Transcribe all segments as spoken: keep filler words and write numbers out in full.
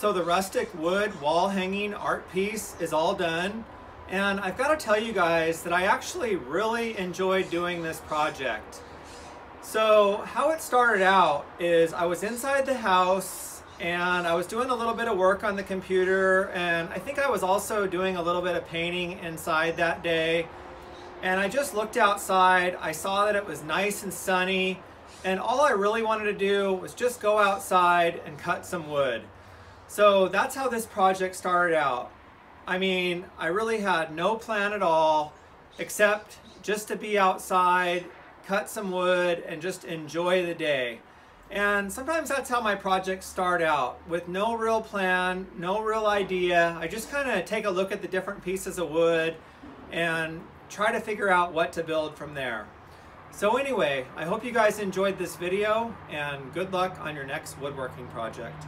So the rustic wood wall hanging art piece is all done. And I've got to tell you guys that I actually really enjoyed doing this project. So how it started out is I was inside the house and I was doing a little bit of work on the computer, and I think I was also doing a little bit of painting inside that day. And I just looked outside, I saw that it was nice and sunny, and all I really wanted to do was just go outside and cut some wood. So that's how this project started out. I mean, I really had no plan at all, except just to be outside, cut some wood, and just enjoy the day. And sometimes that's how my projects start out, with no real plan, no real idea. I just kind of take a look at the different pieces of wood and try to figure out what to build from there. So anyway, I hope you guys enjoyed this video, and good luck on your next woodworking project.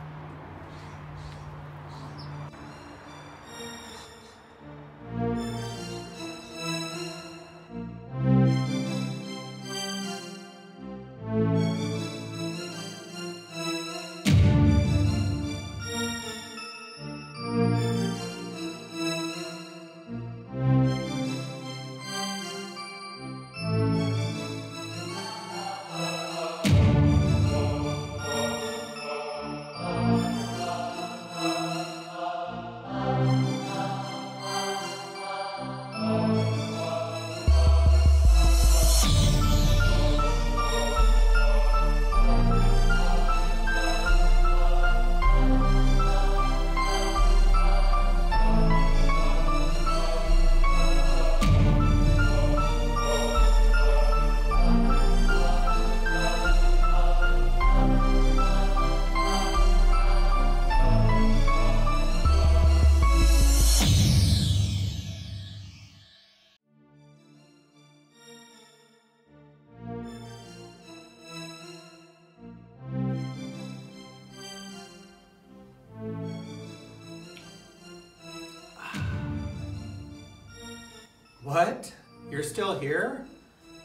What? You're still here?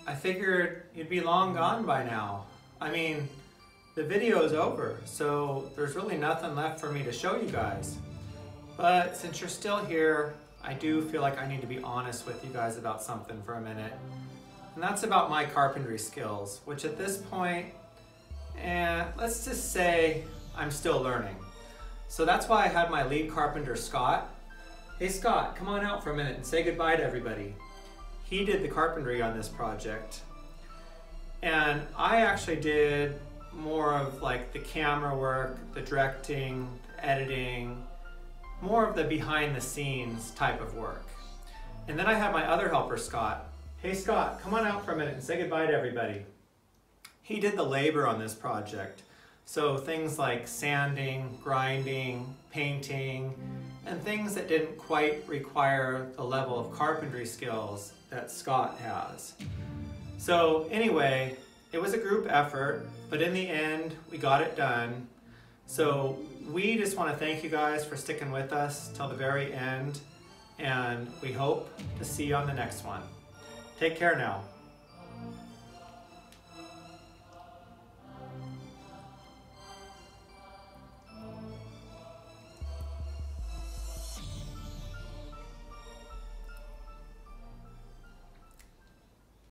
I figured you'd be long gone by now. I mean, the video's over, so there's really nothing left for me to show you guys. But since you're still here, I do feel like I need to be honest with you guys about something for a minute. And that's about my carpentry skills, which at this point, eh, let's just say I'm still learning. So that's why I had my lead carpenter, Scott. Hey Scott, come on out for a minute and say goodbye to everybody. He did the carpentry on this project. And I actually did more of like the camera work, the directing, the editing, more of the behind the scenes type of work. And then I had my other helper, Scott. Hey Scott, come on out for a minute and say goodbye to everybody. He did the labor on this project. So things like sanding, grinding, painting, and things that didn't quite require the level of carpentry skills that Scott has. So anyway, it was a group effort, but in the end, we got it done. So we just want to thank you guys for sticking with us till the very end, and we hope to see you on the next one. Take care now.